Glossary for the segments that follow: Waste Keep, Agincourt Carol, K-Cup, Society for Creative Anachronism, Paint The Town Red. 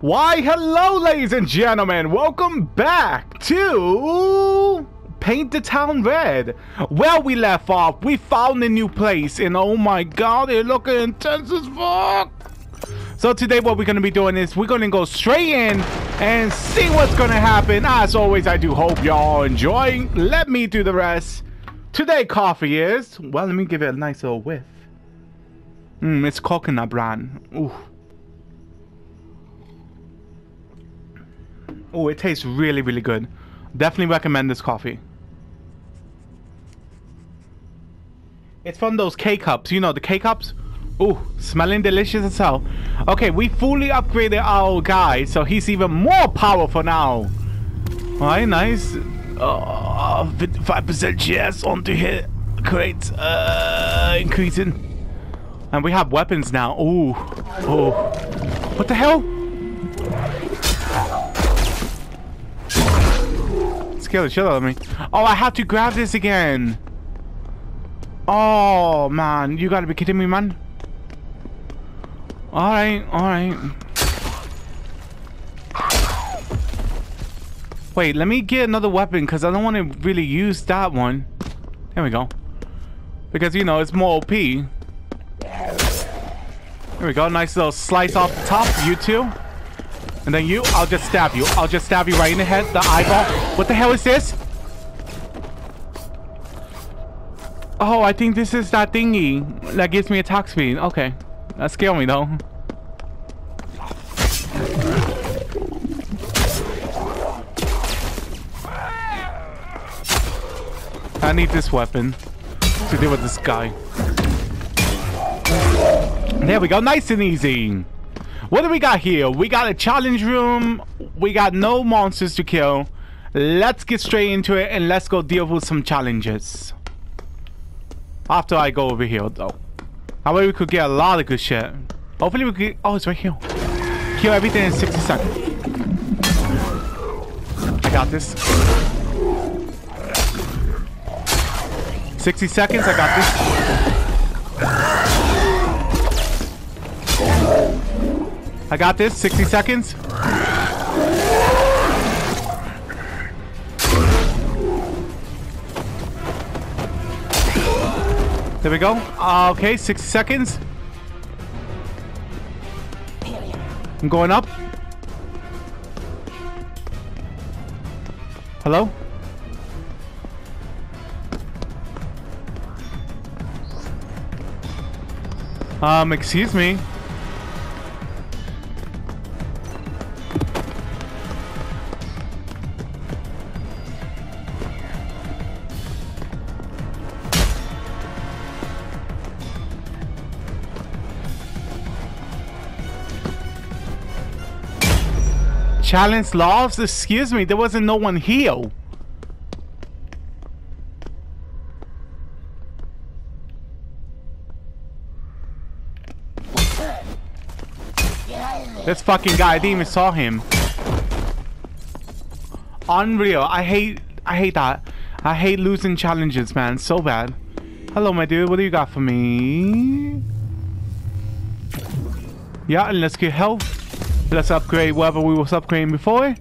Why, hello, ladies and gentlemen. Welcome back to Paint the Town Red. Where we left off, we found a new place, and oh my god, they're looking intense as fuck. So today what we're going to be doing is we're going to go straight in and see what's going to happen. As always, I do hope y'all are enjoying. Let me do the rest. Today coffee is, well, let me give it a nice little whiff. It's coconut bran. Ooh. Oh, it tastes really, really good. Definitely recommend this coffee. It's from those K-Cups. You know, the K-Cups? Ooh, smelling delicious as hell. Okay, we fully upgraded our guy, so he's even more powerful now. Alright, nice. 55% chance onto hit. Great. Increasing. And we have weapons now. Ooh. Ooh. What the hell? Kill the shit out of me. Oh, I have to grab this again. Oh, man. You gotta be kidding me, man. Alright, alright. Wait, let me get another weapon because I don't want to really use that one. There we go. Because, you know, it's more OP. There we go. Nice little slice off the top. You two. And then you, I'll just stab you. I'll just stab you right in the head, the eyeball. What the hell is this? Oh, I think this is that thingy that gives me attack speed. Okay. That scared me though. I need this weapon to deal with this guy. There we go. Nice and easy. What do we got here? We got a challenge room. We got no monsters to kill. Let's get straight into it and let's go deal with some challenges. After I go over here though. That way we could get a lot of good shit. Hopefully we could... Oh, it's right here. Kill everything in 60 seconds. I got this. 60 seconds, I got this. I got this. 60 seconds. There we go. Okay, 60 seconds. I'm going up. Hello? Excuse me. Challenge lost? Excuse me, there wasn't no one here. This fucking guy, I didn't even saw him. Unreal. I hate that. I hate losing challenges, man, so bad. Hello, my dude, what do you got for me? Yeah, and let's get health. Let's upgrade whatever we was upgrading before.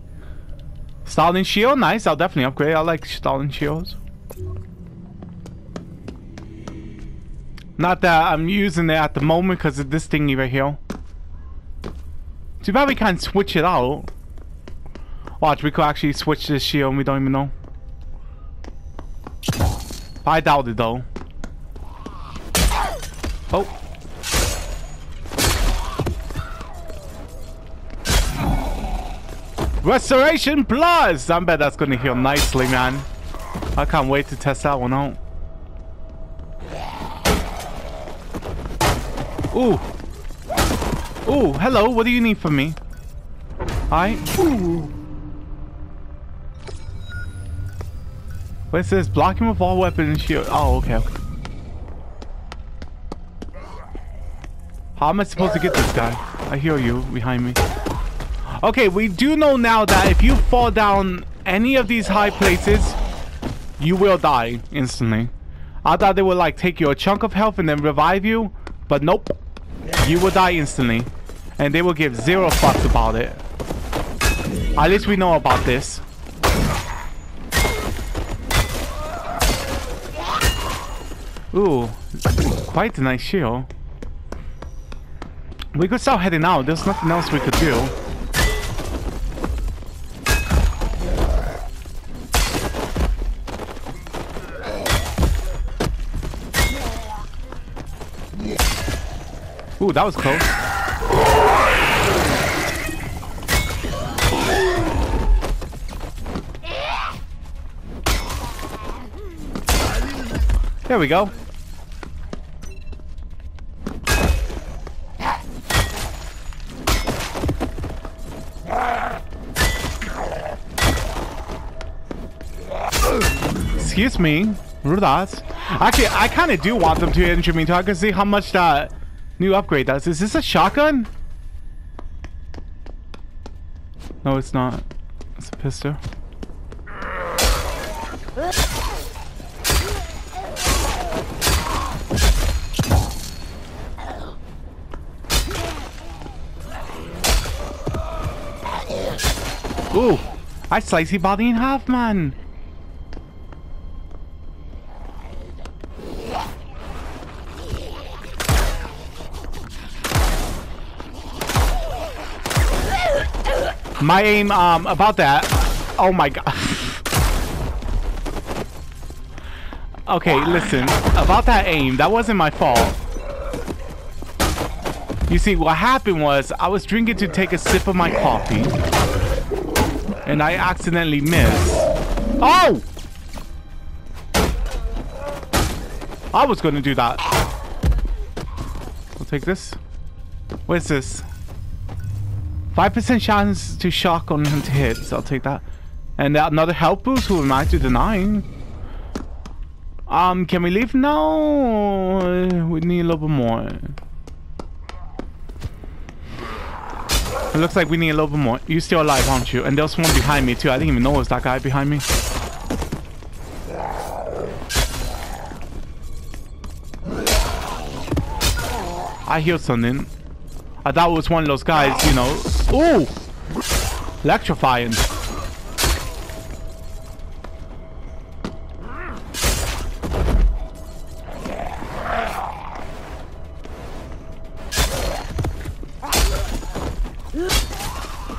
Starling shield, nice. I'll definitely upgrade. I like starling shields. Not that I'm using it at the moment because of this thingy right here. Too bad we can't switch it out. Watch, we could actually switch this shield and we don't even know. I doubt it though. Oh. Restoration Plus! I bet that's gonna heal nicely, man. I can't wait to test that one out. Ooh. Ooh, hello, what do you need from me? Ooh. What is this? Block him with all weapons and shield. Oh, okay. How am I supposed to get this guy? I hear you behind me. Okay, we do know now that if you fall down any of these high places, you will die instantly. I thought they would, like, take you a chunk of health and then revive you, but nope. You will die instantly, and they will give zero fucks about it. At least we know about this. Ooh, quite a nice shield. We could start heading out. There's nothing else we could do. Ooh, that was close. There we go. Excuse me, Rudas. Actually, I kind of do want them to injure me, so I can see how much that new upgrade does. Is this a shotgun? No, it's not. It's a pistol. Ooh, I sliced his body in half, man. My aim, about that. Oh my god. Okay, listen. About that aim, that wasn't my fault. You see, what happened was I was drinking to take a sip of my coffee. And I accidentally missed. Oh! I was gonna do that. We'll take this. What is this? 5% chance to shock on him to hit, so I'll take that. And another health boost, who am I to deny? Can we leave? No, we need a little bit more. It looks like we need a little bit more. You're still alive, aren't you? And there's one behind me too. I didn't even know it was that guy behind me. I hear something. I thought it was one of those guys, you know. Ooh! Electrifying.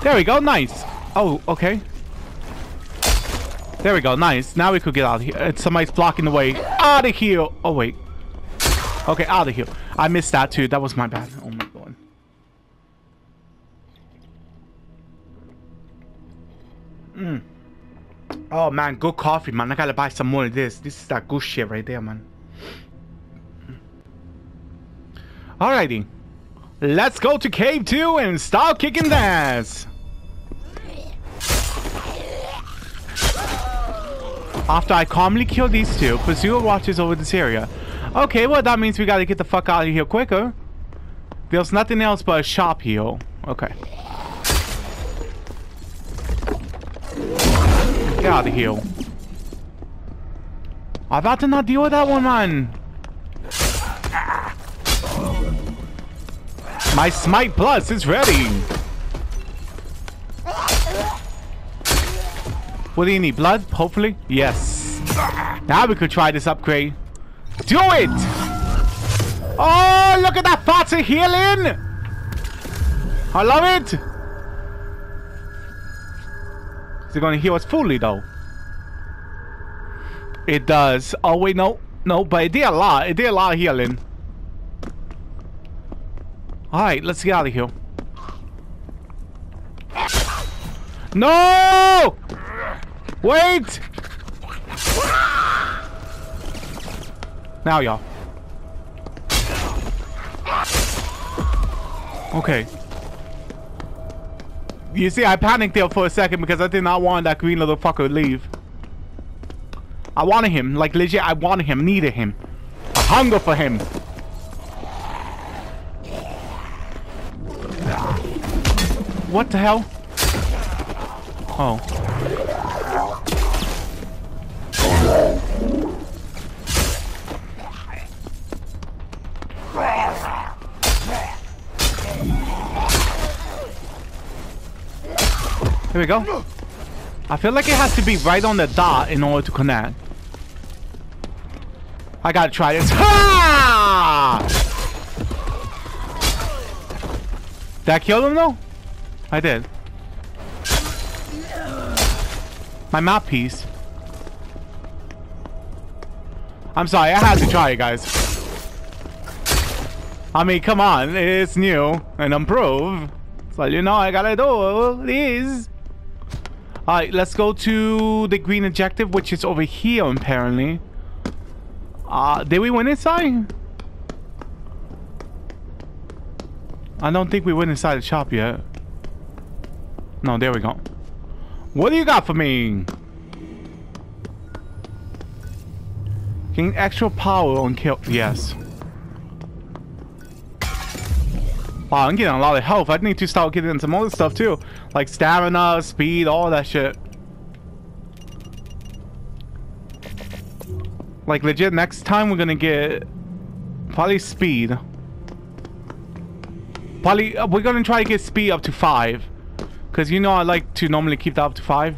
There we go, nice. Oh, okay. There we go, nice. Now we could get out of here. Somebody's blocking the way. Out of here! Oh, wait. Okay, out of here. I missed that too. That was my bad. Oh my god. Mm. Oh man, good coffee, man. I gotta buy some more of this. This is that good shit right there, man. Alrighty. Let's go to Cave 2 and start kicking ass. After I calmly kill these two, Pursuer watches over this area. Okay, well that means we gotta get the fuck out of here quicker. There's nothing else but a shop here. Okay. Get out of here. I'd rather not deal with that one, man. My Smite Plus is ready. What do you need? Blood? Hopefully? Yes. Now we could try this upgrade. Do it! Oh, look at that fat healing! I love it! Is it gonna heal us fully though? It does. Oh wait, no, but it did a lot. It did a lot of healing. Alright, let's get out of here. No! Wait! Now y'all. Okay. You see, I panicked there for a second because I did not want that green little fucker to leave. I wanted him. Like, legit, I wanted him. Needed him. I hunger for him. What the hell? Oh. Here we go. I feel like it has to be right on the dot in order to connect. I gotta try this. Ha! Did I kill him though? I did. My mouthpiece. I'm sorry, I had to try it, guys. I mean, come on, it's new and improved. So you know I gotta do this. Alright, let's go to the green objective, which is over here apparently. Did we win inside? I don't think we went inside the shop yet. No, there we go. What do you got for me? Gain extra power on kill. Yes. Wow, I'm getting a lot of health. I need to start getting some other stuff too. Like stamina, speed, all that shit. Like legit, next time we're gonna get probably speed. Probably, we're gonna try to get speed up to 5. Because you know I like to normally keep that up to 5.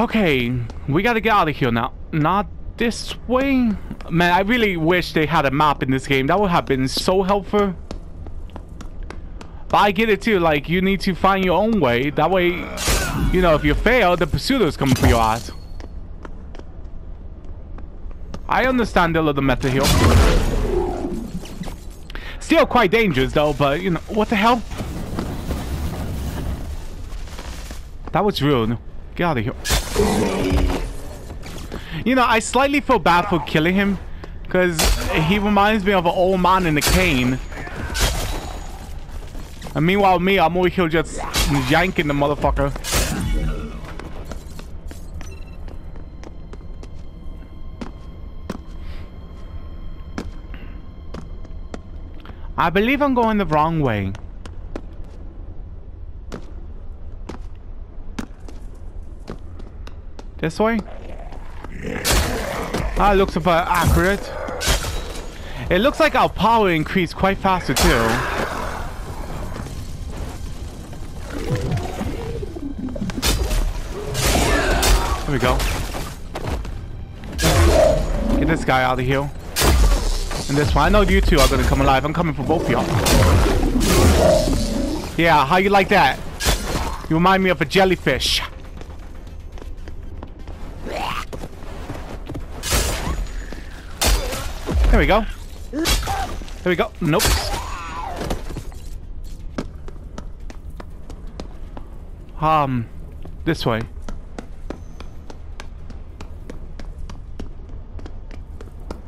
Okay, we gotta get out of here now. Not this way. Man, I really wish they had a map in this game. That would have been so helpful. But I get it too. Like, you need to find your own way. That way, you know, if you fail, the pursuer's coming for your ass. I understand the little method here. Still quite dangerous though, but you know, what the hell? That was rude. Get out of here. You know, I slightly feel bad for killing him, because he reminds me of an old man in a cane. And meanwhile, me, I'm over here just yanking the motherfucker. I believe I'm going the wrong way. This way? That looks about accurate. It looks like our power increased quite faster too. There we go. Get this guy out of here. And this one. I know you two are gonna come alive. I'm coming for both of y'all. Yeah, how you like that? You remind me of a jellyfish. There we go. There we go. Nope. This way.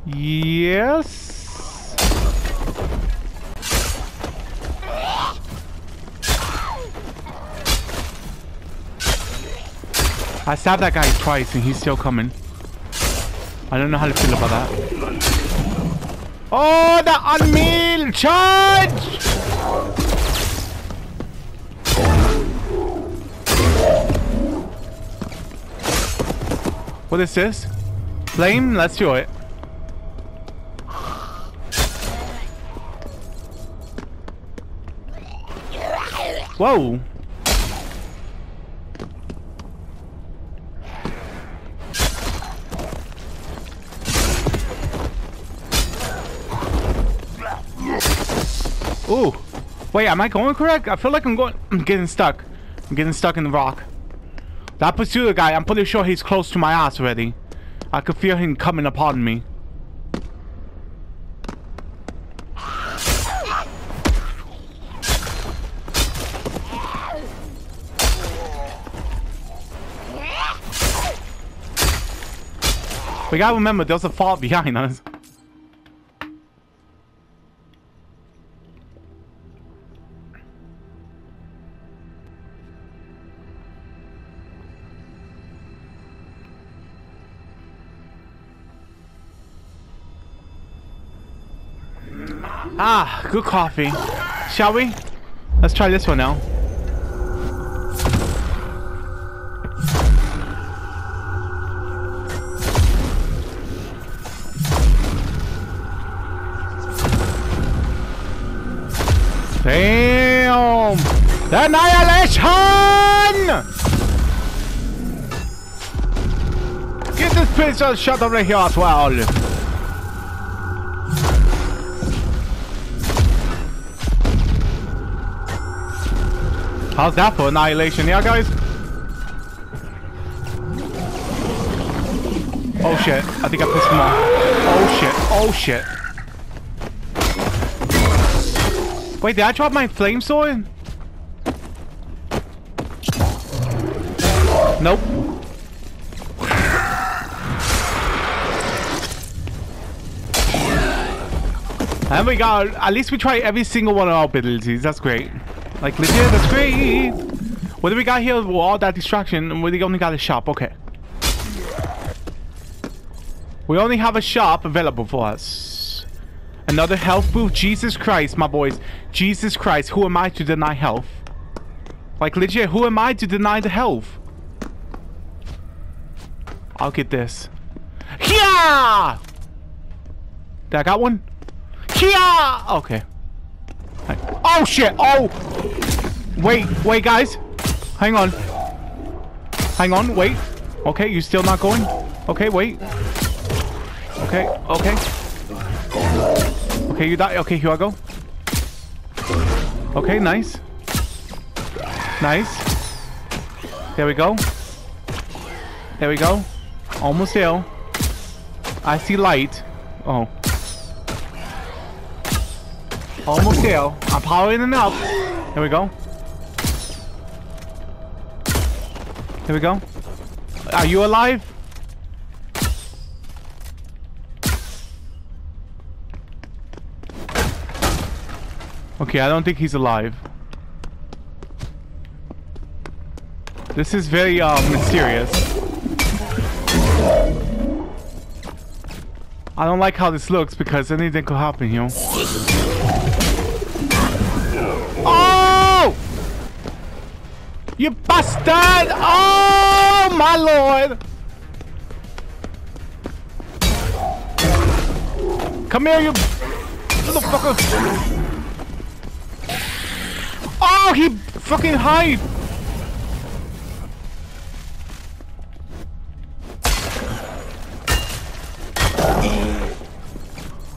Yes. I stabbed that guy twice and he's still coming. I don't know how to feel about that. Oh, the unmeal charge! What is this? Flame? Let's do it. Whoa! Ooh, wait, am I going correct? I feel like I'm getting stuck. I'm getting stuck in the rock. That pursuer guy, I'm pretty sure he's close to my ass already. I could feel him coming upon me. We gotta remember, there's a fog behind us. Ah, good coffee. Shall we? Let's try this one now. Damn! Annihilation! Get this pistol shot over here as well. How's that for annihilation here, guys? Oh shit, I think I pissed him off. Oh shit, oh shit. Wait, did I drop my flamethrower? Nope. And we got, at least we try every single one of our abilities, that's great. Like legit, that's great. What do we got here with all that distraction? We only got a shop, okay. We only have a shop available for us. Another health boost. Jesus Christ, my boys. Jesus Christ, who am I to deny health? Like legit, who am I to deny the health? I'll get this. Yeah! Did I got one? Yeah! Okay. Oh shit! Oh! Wait, wait guys. Hang on. Hang on, wait. Okay, you still not going? Okay, wait. Okay, okay. Okay, you die. Okay, here I go. Okay, nice. Nice. There we go. There we go. Almost there. I see light. Oh. Almost there. I'm powering it up. There we go. There we go. Are you alive? Okay, I don't think he's alive. This is very mysterious. I don't like how this looks because anything could happen, you know. Oh! You bastard! Oh my lord! Come here, you motherfucker! Oh, he fucking hide!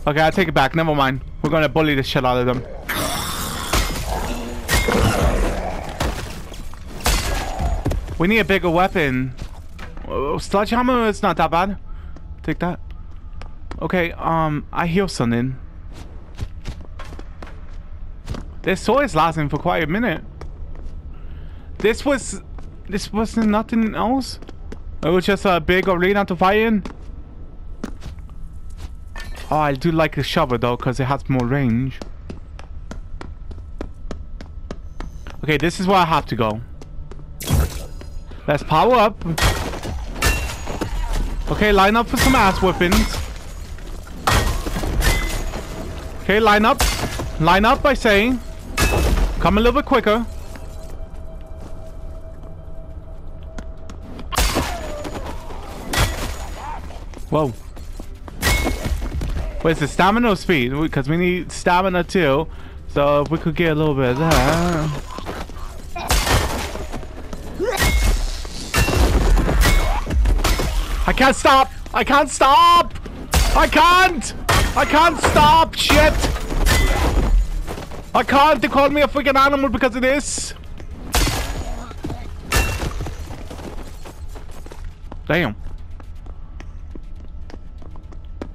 Okay, I take it back. Never mind. We're gonna bully the shit out of them. We need a bigger weapon. Oh, sledgehammer is not that bad. Take that. Okay, I hear something. This sword is lasting for quite a minute. This wasn't nothing else. It was just a big arena to fight in. Oh, I do like the shovel though, because it has more range. Okay, this is where I have to go. Let's power up. Okay, line up for some ass whippings. Okay, line up. Line up by saying, come a little bit quicker. Whoa. Where's the stamina or speed? Because we need stamina too. So if we could get a little bit of that. I can't stop. I can't stop. I can't. I can't stop. Shit. I can't, they called me a freaking animal because of this. Damn.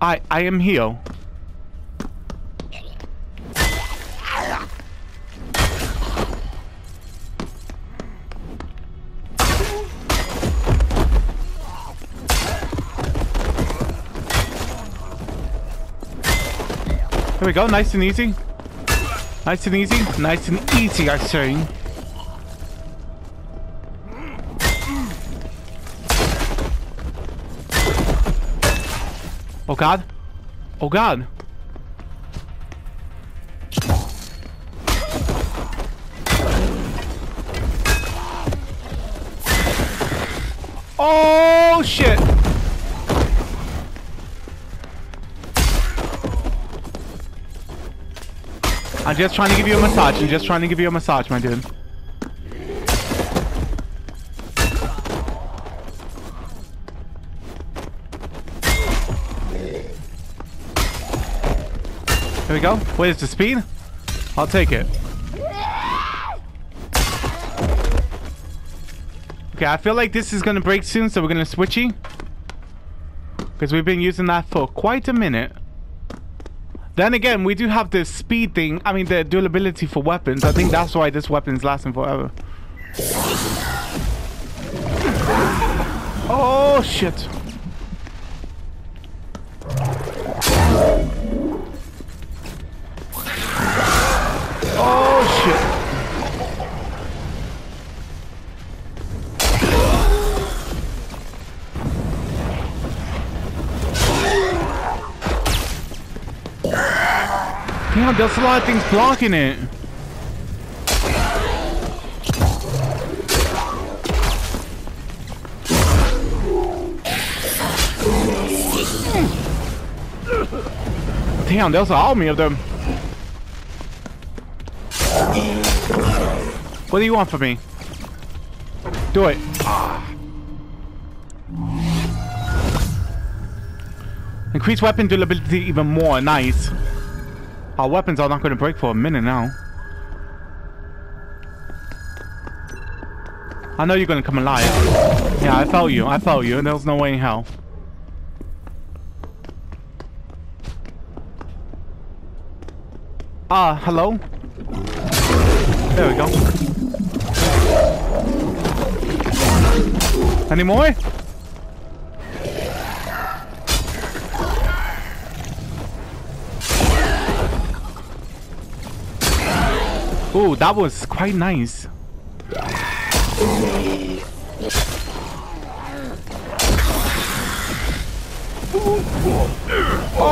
I am here. Here we go, nice and easy. Nice and easy. Nice and easy, I say. Oh, God. Oh, God. Oh, shit. I'm just trying to give you a massage. I'm just trying to give you a massage, my dude. Here we go. Wait, it's the speed? I'll take it. Okay, I feel like this is going to break soon, so we're going to switchy. Because we've been using that for quite a minute. Then again, we do have the speed thing. I mean, the durability for weapons. I think that's why this weapon's lasting forever. Oh, shit. Damn, there's a lot of things blocking it. Damn, there's an army of them. What do you want from me? Do it. Increase weapon durability even more. Nice. Our weapons are not going to break for a minute now. I know you're going to come alive. Yeah, I felt you. I felt you. There's no way in hell. Hello? There we go. Any more? Ooh, that was quite nice. Oh!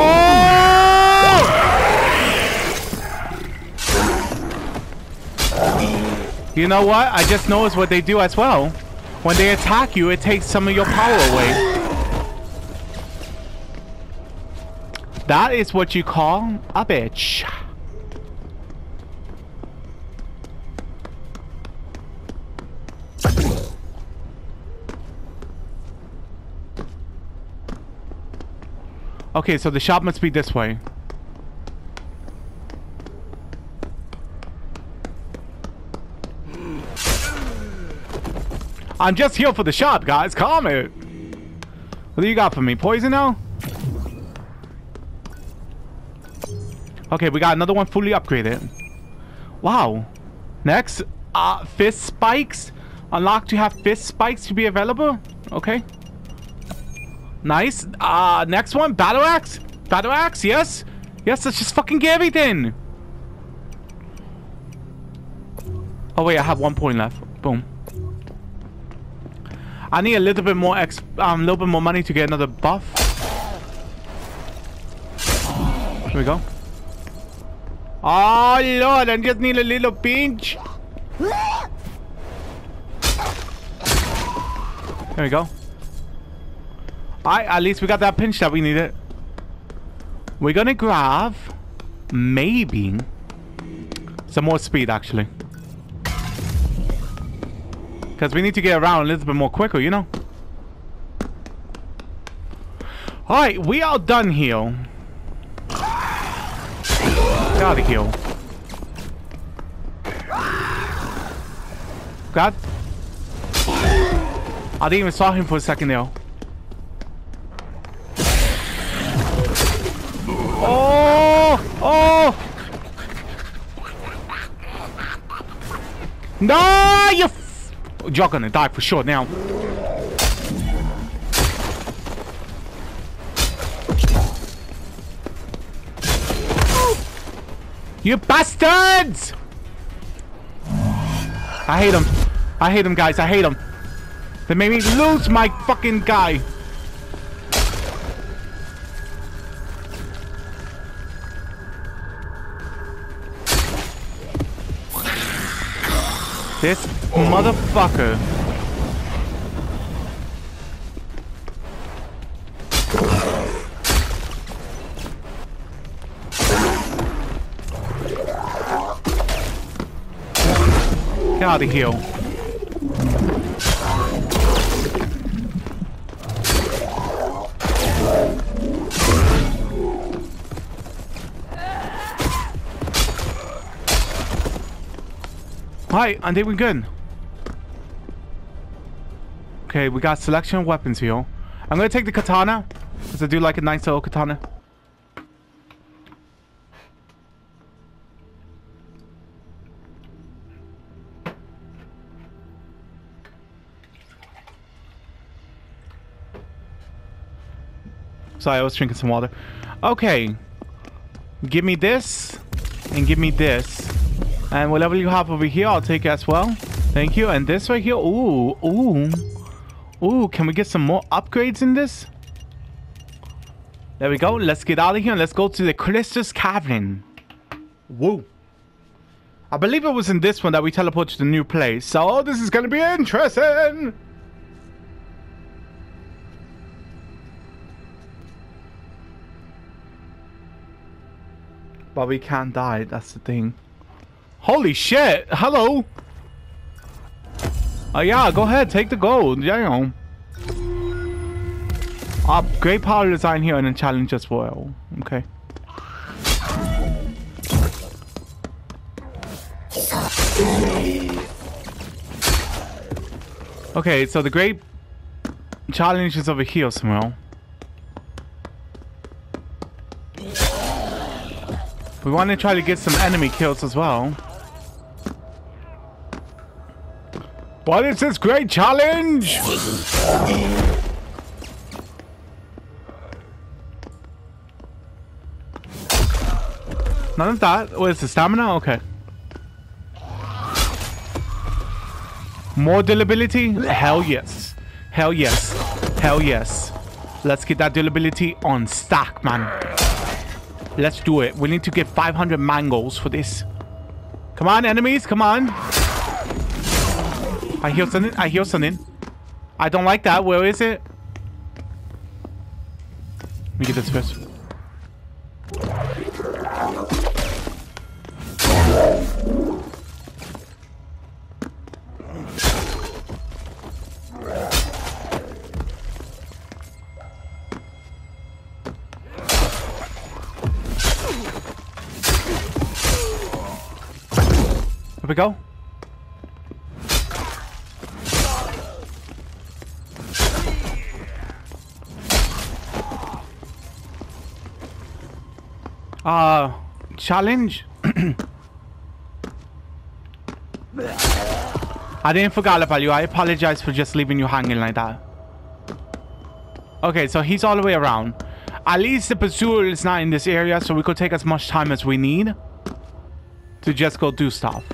You know what? I just noticed what they do as well. When they attack you, it takes some of your power away. That is what you call a bitch. Okay, so the shop must be this way. I'm just here for the shop, guys. Calm it. What do you got for me? Poison now? Okay, we got another one fully upgraded. Wow. Next, fist spikes. Unlocked to have fist spikes to be available. Okay. Nice. Next one, battle axe. Battle axe, yes. Yes, let's just fucking get everything. Oh, wait, I have 1 point left. Boom. I need a little bit more money to get another buff. Here we go. Oh, Lord, I just need a little pinch. There we go. Alright, at least we got that pinch that we needed. We're gonna grab maybe some more speed actually. Cause we need to get around a little bit more quicker, you know? Alright, we are done here. Gotta heal. God. I didn't even saw him for a second there. No, you're gonna die for sure now. You bastards! I hate them. I hate them, guys. I hate them. They made me lose my fucking guy. This motherfucker. Get out of here. Right, I think we're good. Okay, we got selection of weapons here. I'm gonna take the katana, because I do like a nice little katana. Sorry, I was drinking some water. Okay. Give me this, and give me this. And whatever you have over here, I'll take as well. Thank you. And this right here, ooh, ooh. Ooh, can we get some more upgrades in this? There we go. Let's get out of here and let's go to the Crystal's Cavern. Whoa. I believe it was in this one that we teleported to the new place. So this is going to be interesting. But we can't die. That's the thing. Holy shit. Hello. Oh, yeah, go ahead, take the gold. Yeah. Great power design here and a challenge as well. Okay. Okay, so the great challenge is over here somewhere. We want to try to get some enemy kills as well. What is this great challenge? None of that. What is the stamina? Okay. More durability? Hell yes. Hell yes. Hell yes. Let's get that durability on stack, man. Let's do it. We need to get 500 mangoes for this. Come on, enemies. Come on. I hear something. I hear something. I don't like that. Where is it? Let me get this first. Here we go. Challenge. I didn't forget about you. I apologize for just leaving you hanging like that. Okay, so he's all the way around. At least the pursuer is not in this area, so we could take as much time as we need to just go do stuff.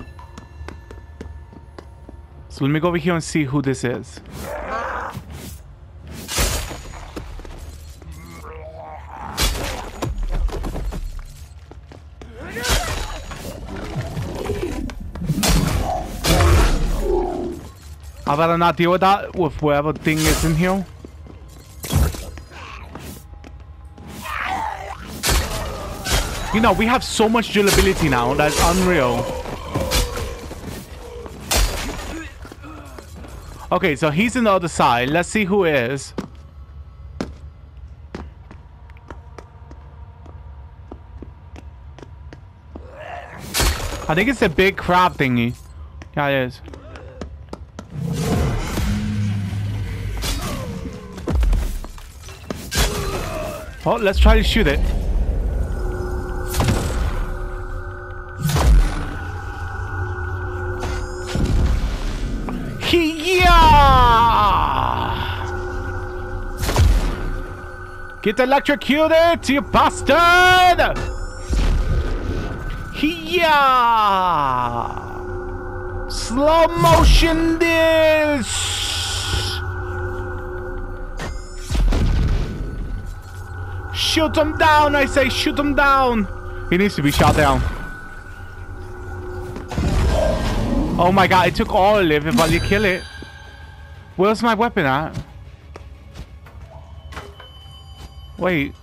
So let me go over here and see who this is. I'd rather not deal with that, with whatever thing is in here. You know, we have so much durability now, that's unreal. Okay, so he's on the other side. Let's see who it is. I think it's a big crab thingy. Yeah, it is. Oh, let's try to shoot it. Yeah! Get electrocuted, you bastard! Yeah! Slow motion this! Shoot him down, I say, shoot him down. He needs to be shot down. Oh my god, it took all of it while you kill it. Where's my weapon at? Wait.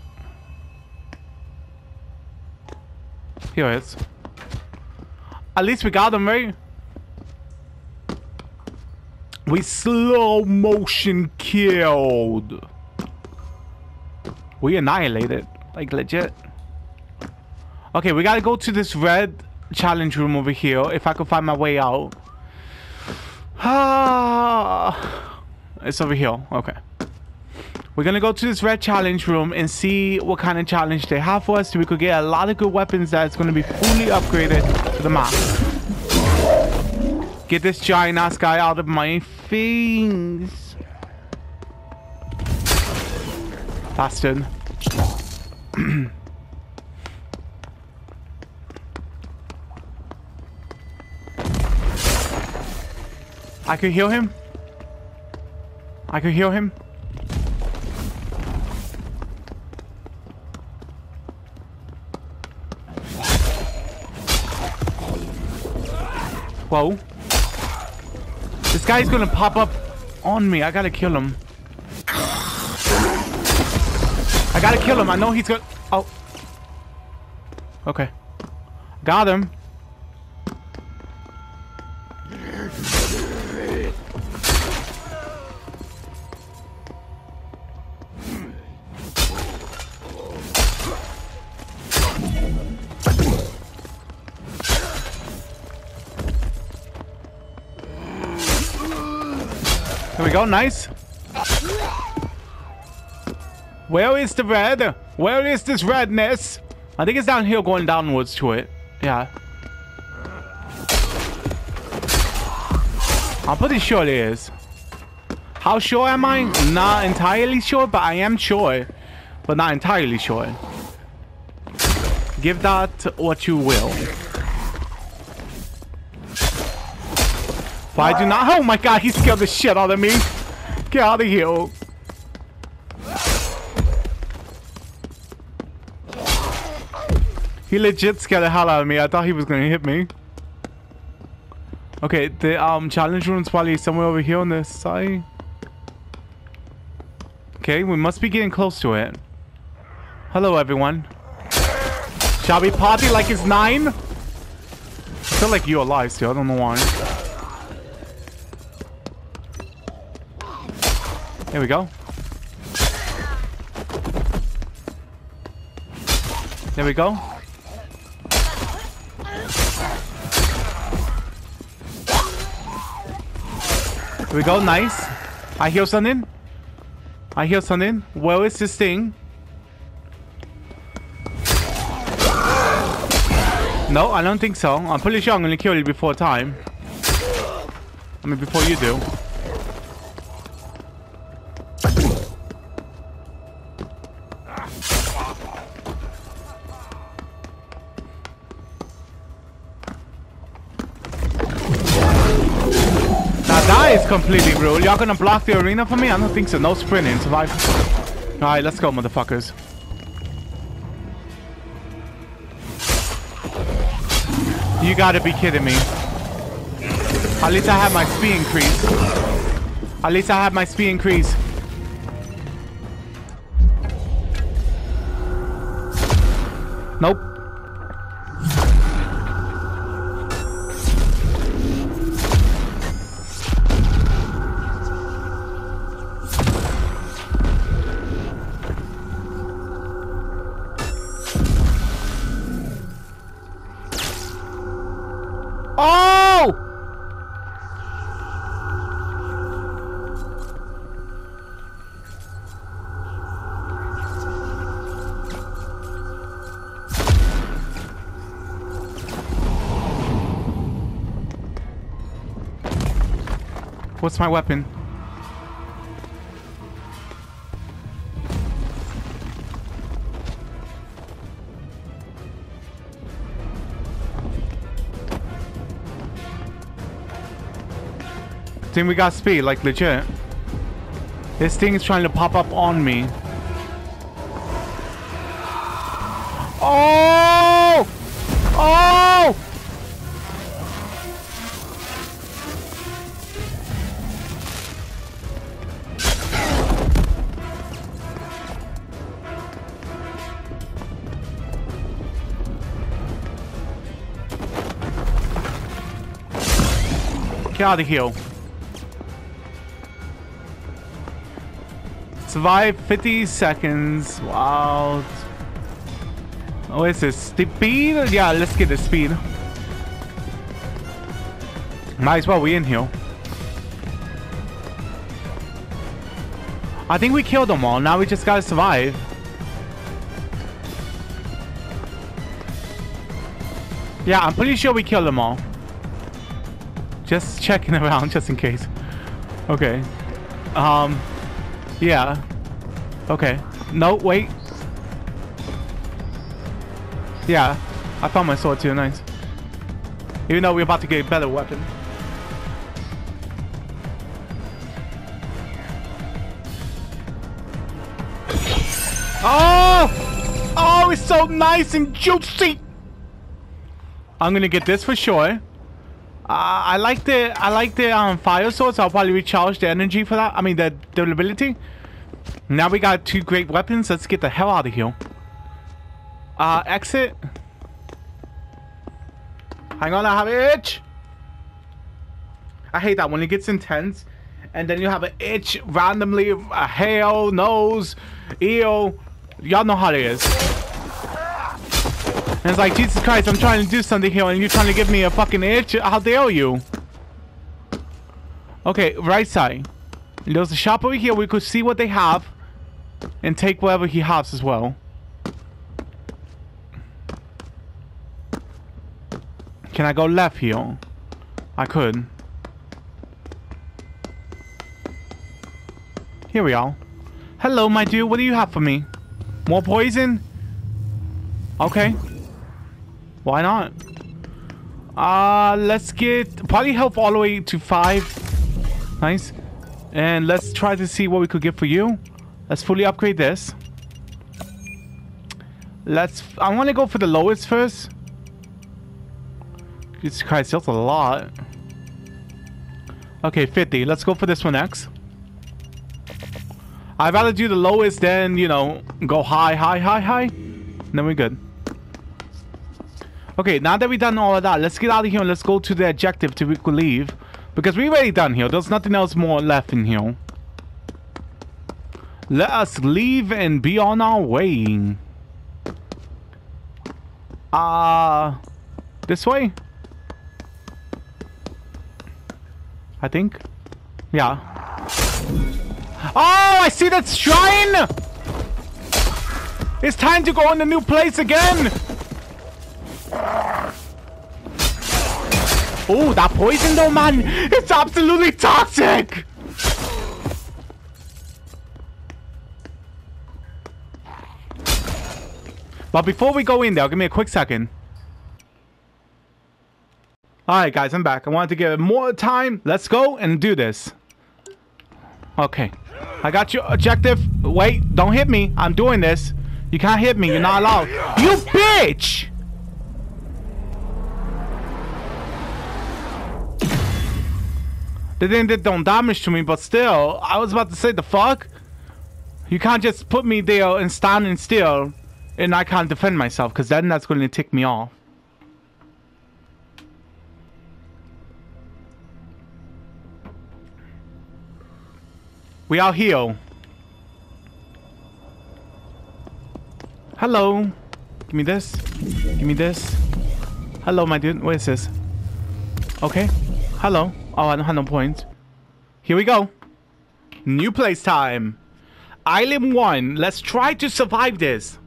Here it is. At least we got him, right? We slow motion killed. We annihilated, like legit. Okay, we gotta go to this red challenge room over here. If I could find my way out. Ah, it's over here. Okay. We're gonna go to this red challenge room and see what kind of challenge they have for us so we could get a lot of good weapons that's gonna be fully upgraded to the map. Get this giant ass guy out of my face. Bastard. I could heal him. I could heal him. Whoa. This guy's gonna pop up on me. I gotta kill him. I gotta kill him. I know he's gonna... Oh. Okay. Got him. There we go, nice. Where is the red? Where is this redness? I think it's down here going downwards to it. Yeah. I'm pretty sure it is. How sure am I? Not entirely sure, but I am sure. But not entirely sure. Give that what you will. But I do not. Oh my god, he scared the shit out of me. Get out of here. He legit scared the hell out of me. I thought he was gonna hit me. Okay, the challenge room's probably somewhere over here on this side. Okay, we must be getting close to it. Hello, everyone. Shall we party like it's 9? I feel like you're alive still. I don't know why. Here we go. There we go. Here we go, nice. I hear something. I hear something. Where is this thing? No, I don't think so. I'm pretty sure I'm gonna kill you before time. I mean, before you do. That is completely rude. Y'all gonna block the arena for me? I don't think so. No sprinting. Survive. Alright, let's go, motherfuckers. You gotta be kidding me. At least I have my speed increase. At least I have my speed increase. Nope. What's my weapon? I think we got speed, like legit. This thing is trying to pop up on me. Oh! Oh! Get out of here. Survive 50 seconds. Wow. Oh, is this speed? Yeah, let's get the speed. Might as well, we in here. I think we killed them all. Now we just gotta survive. Yeah, I'm pretty sure we killed them all. Just checking around, just in case. Okay. Yeah. Okay. No, wait. Yeah. I found my sword too, nice. Even though we're about to get a better weapon. Oh! Oh, it's so nice and juicy! I'm gonna get this for sure. I like the fire sword, so I'll probably recharge the energy for that. I mean, the durability. Now we got two great weapons. Let's get the hell out of here. Exit. Hang on, I have an itch. I hate that when it gets intense, and then you have an itch randomly, a hail, nose, eel. Y'all know how it is. And it's like, Jesus Christ, I'm trying to do something here, and you're trying to give me a fucking itch. How dare you? Okay, right side. There's a shop over here. We could see what they have, and take whatever he has as well. Can I go left here? I could. Here we are. Hello, my dude. What do you have for me? More poison? Okay. Why not? Let's get probably health all the way to 5. Nice. And let's try to see what we could get for you. Let's fully upgrade this. I want to go for the lowest first. Jesus Christ, that's a lot. Okay, 50. Let's go for this one next. I'd rather do the lowest than, you know, go high, high, high, high. And then we're good. Okay, now that we've done all of that, let's get out of here and let's go to the objective till we could leave. Because we're already done here. There's nothing else more left in here. Let us leave and be on our way. This way? I think. Yeah. Oh, I see that shrine! It's time to go in the new place again! Oh, that poison though, man! It's absolutely toxic! But before we go in there, give me a quick second. Alright guys, I'm back. I wanted to give it more time. Let's go and do this. Okay. I got your objective. Wait, don't hit me. I'm doing this. You can't hit me. You're not allowed. You bitch! They didn't do no damage to me, but still, I was about to say, the fuck? You can't just put me there and standing still, and I can't defend myself, because then that's going to tick me off. We are here. Hello. Give me this. Give me this. Hello, my dude. What is this? Okay. Hello. Oh, I don't have no points. Here we go. New place time. Island 1. Let's try to survive this.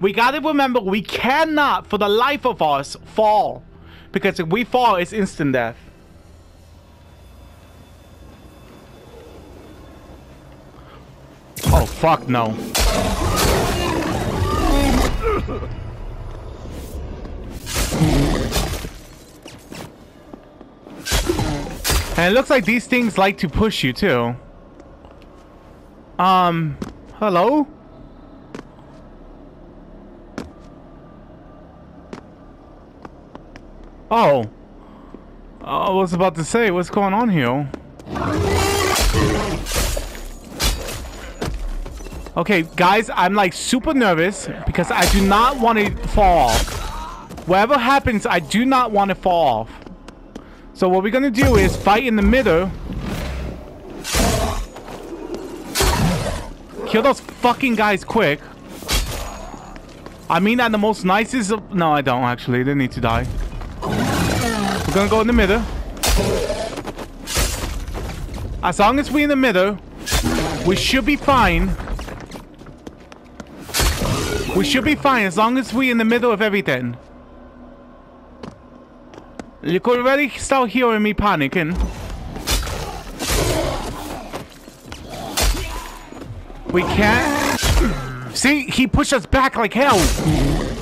We gotta remember we cannot, for the life of us, fall. Because if we fall, it's instant death. Oh, fuck no. And it looks like these things like to push you, too. Hello? Oh. I was about to say, what's going on here? Okay, guys, I'm like super nervous because I do not want to fall off. Whatever happens, I do not want to fall off. So what we're gonna do is fight in the middle. Kill those fucking guys quick. I mean that the most nicest of... No, I don't actually. They need to die. We're gonna go in the middle. As long as we're in the middle, We should be fine. We should be fine as long as we're in the middle of everything. You could already start hearing me panicking. We can't. See, he pushed us back like hell.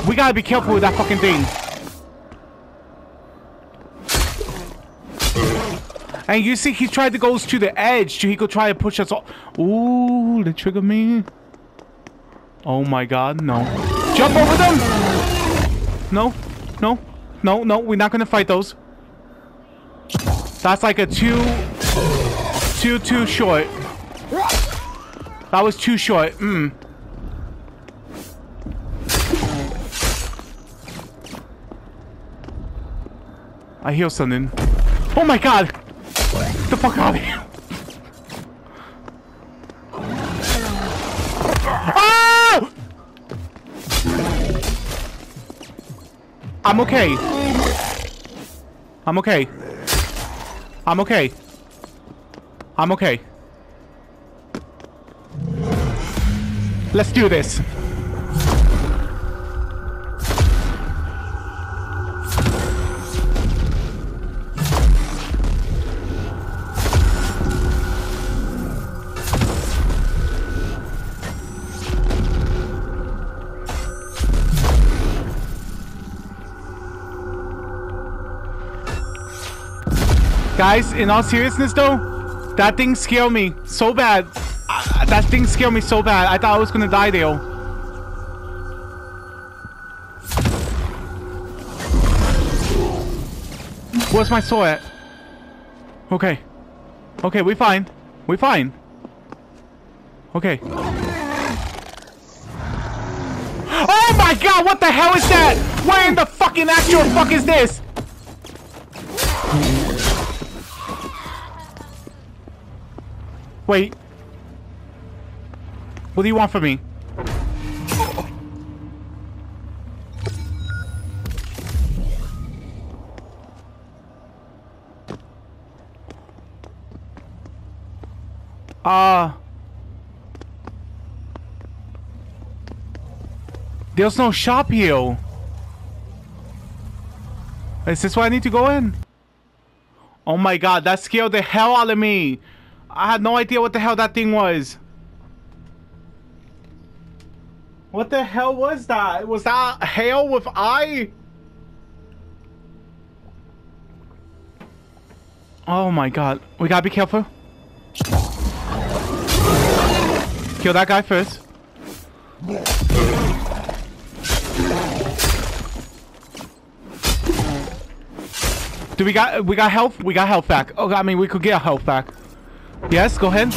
We gotta be careful with that fucking thing. And you see, he tried to go to the edge so he could try to push us off. Ooh, they triggered me. Oh my god, no. Jump over them! No, no, no, no, we're not gonna fight those. That's like a too short. That was too short. I hear something. Oh my god! Get the fuck out of here! Oh! I'm okay. I'm okay. I'm okay. I'm okay. Let's do this. Guys, in all seriousness though, that thing scared me so bad. That thing scared me so bad. I thought I was gonna die there. Where's my sword at? Okay. Okay, we're fine. We're fine. Okay. Oh my god, what the hell is that? Where in the fucking actual fuck is this? Wait. What do you want from me? There's no shop here. Is this where I need to go in? Oh my god, that scared the hell out of me. I had no idea what the hell that thing was. What the hell was that? Was that hail with eye? Oh my god. We gotta be careful. Kill that guy first. Do we got health? We got health back. Oh, I mean we could get our health back. Yes, go ahead.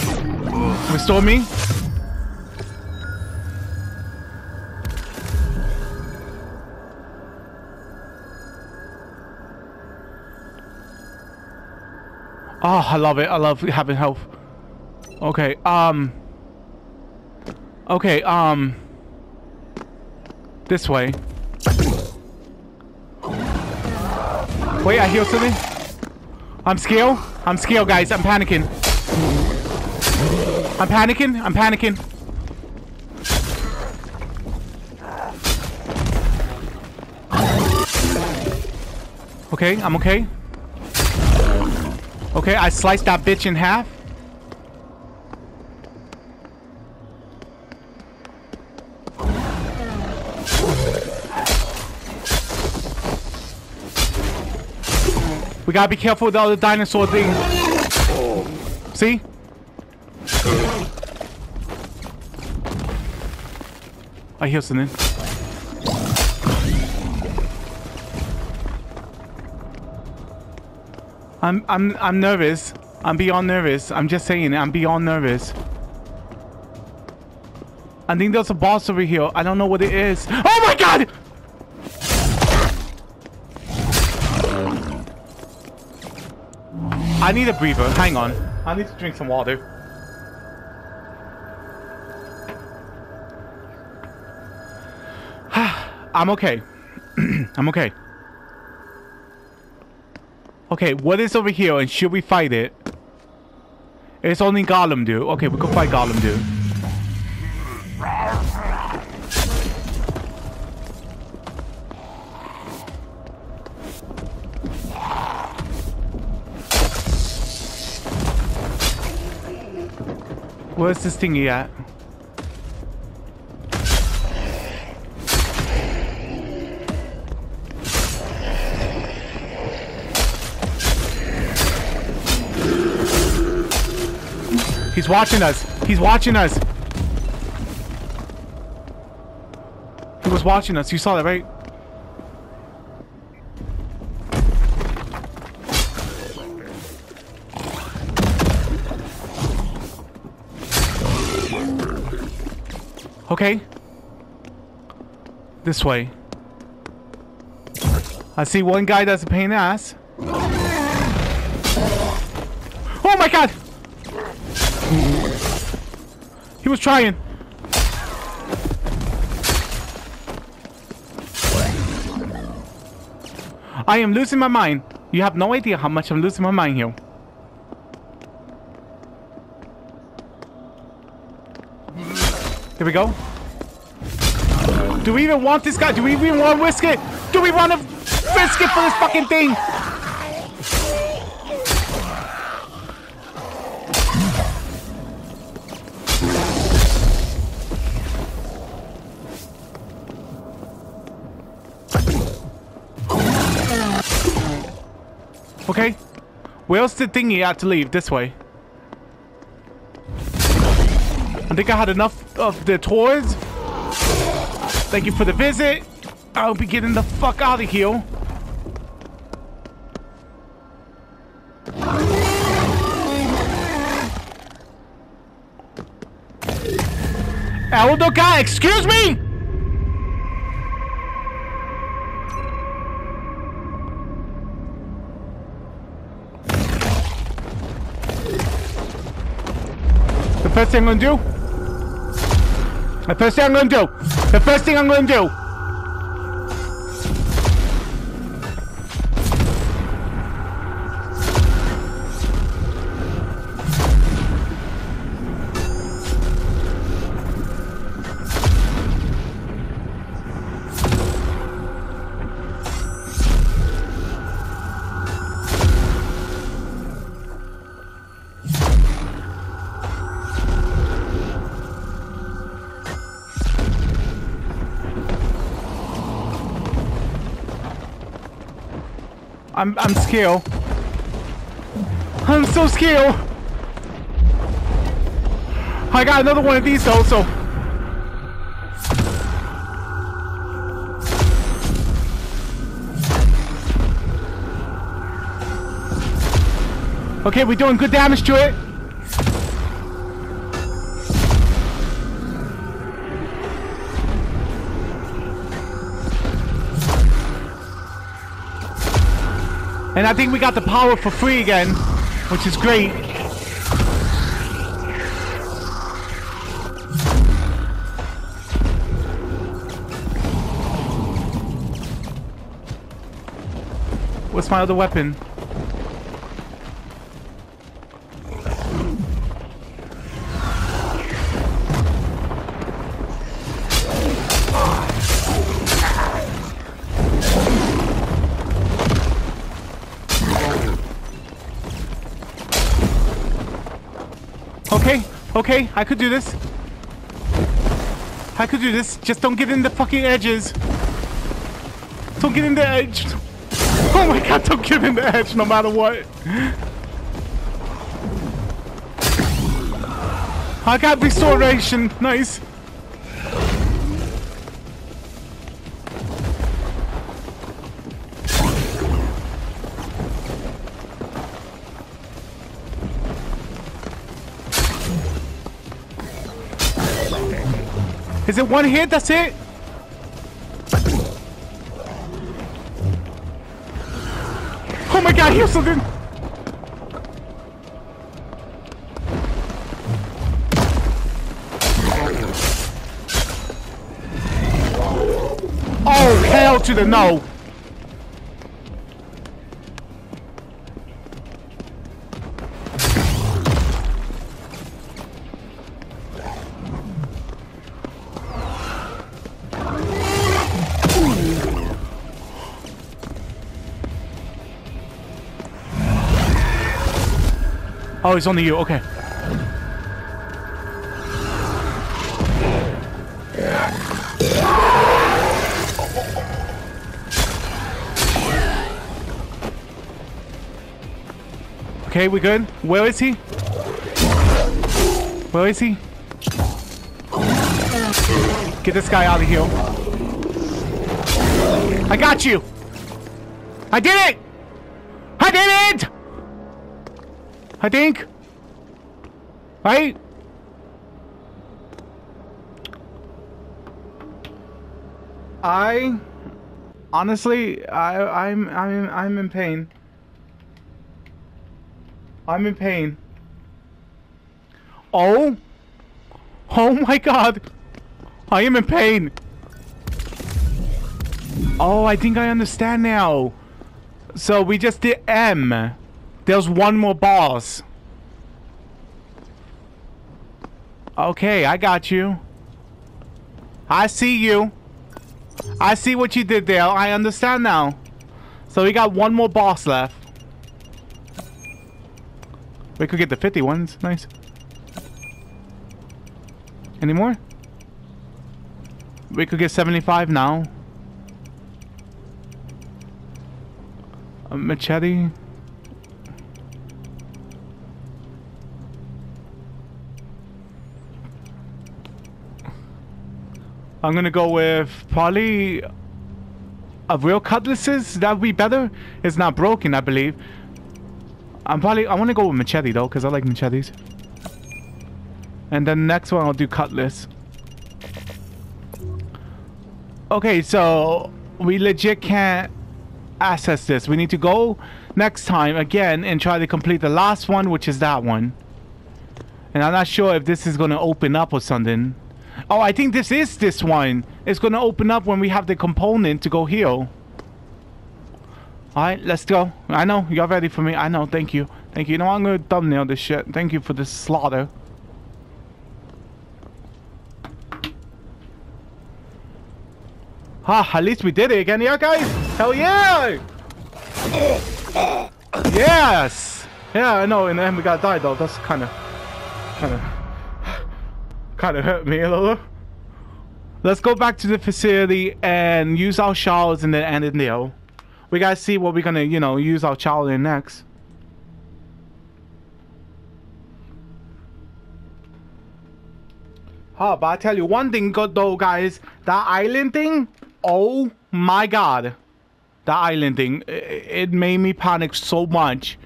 Restore me. Oh, I love it. I love having health. Okay, this way. Wait, I hear something. I'm scared. I'm scared, guys. I'm panicking. I'm panicking. I'm panicking. Okay, I'm okay. Okay, I sliced that bitch in half. We gotta be careful with the other dinosaur thing. See? I hear something. I'm nervous. I'm beyond nervous. I'm just saying, I'm beyond nervous. I think there's a boss over here. I don't know what it is. Oh my god! I need a breather. Hang on. I need to drink some water. I'm okay. I'm okay. Okay, what is over here and should we fight it? It's only Golem, dude. Okay, we can fight Golem, dude. Where's this thingy at? He's watching us. He's watching us. He was watching us. You saw that, right? Okay. This way. I see one guy that's a pain in the ass. Oh my god! He was trying. I am losing my mind. You have no idea how much I'm losing my mind here. Here we go. Do we even want this guy? Do we even want Whisket? Do we want a Whisket for this fucking thing? Okay, where's the thingy? I have to leave this way. I think I had enough of the toys. Thank you for the visit. I'll be getting the fuck out of here. Elder guy, excuse me. The first thing I'm gonna do. I'm scared. I'm so scared. I got another one of these though, so. Okay, we're doing good damage to it. And I think we got the power for free again, which is great. What's my other weapon? Okay, I could do this. I could do this. Just don't get in the fucking edges. Don't get in the edge. Oh my god, don't get in the edge no matter what. I got restoration. Nice. Is it one hit? That's it? Oh my god, here's something! Oh, hell to the no! Oh, he's on the U. Okay. Okay, we good? Where is he? Where is he? Get this guy out of here. I got you! I did it! I did it! I think. Right? I honestly I'm in pain. I'm in pain. Oh! Oh my god! I am in pain! Oh, I think I understand now. So we just did M. There's one more boss. Okay, I got you. I see you. I see what you did there. I understand now. So we got one more boss left. We could get the 50 ones. Nice. Any more? We could get 75 now. A machete. I'm gonna go with probably a real cutlasses. That would be better. It's not broken, I believe. I want to go with machete though, because I like machetes. And then next one I'll do cutlass. Okay, so we legit can't access this. We need to go next time again and try to complete the last one, which is that one. And I'm not sure if this is gonna open up or something. Oh, I think this is this one. It's going to open up when we have the component to go heal. Alright, let's go. I know, y'all ready for me. I know, thank you. Thank you. You know, I'm going to thumbnail this shit. Thank you for this slaughter. Ha, at least we did it again, yeah, guys? Hell yeah! Yes! Yeah, I know, in the end we gotta die, though. That's kind of hurt me a little. Let's go back to the facility and use our shards and then end it there. We gotta see what we're gonna, you know, use our shard in next. Oh, but I tell you one thing good though, guys. That island thing, oh my god. That island thing, it made me panic so much.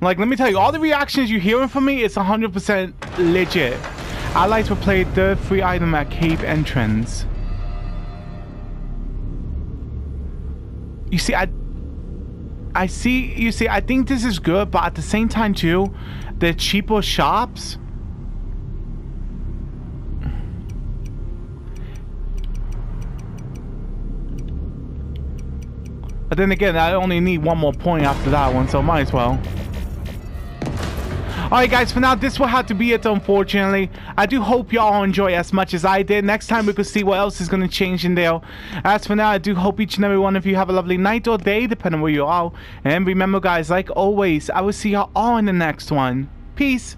Like, let me tell you, all the reactions you're hearing from me, it's 100% legit. Allies will play the free item at cave entrance. You see, I think this is good, but at the same time too, the cheaper shops. But then again, I only need one more point after that one, so might as well. Alright guys, for now this will have to be it unfortunately. I do hope y'all enjoy as much as I did. Next time we could see what else is going to change in there. As for now, I do hope each and every one of you have a lovely night or day, depending on where you are. And remember guys, like always, I will see y'all all in the next one. Peace!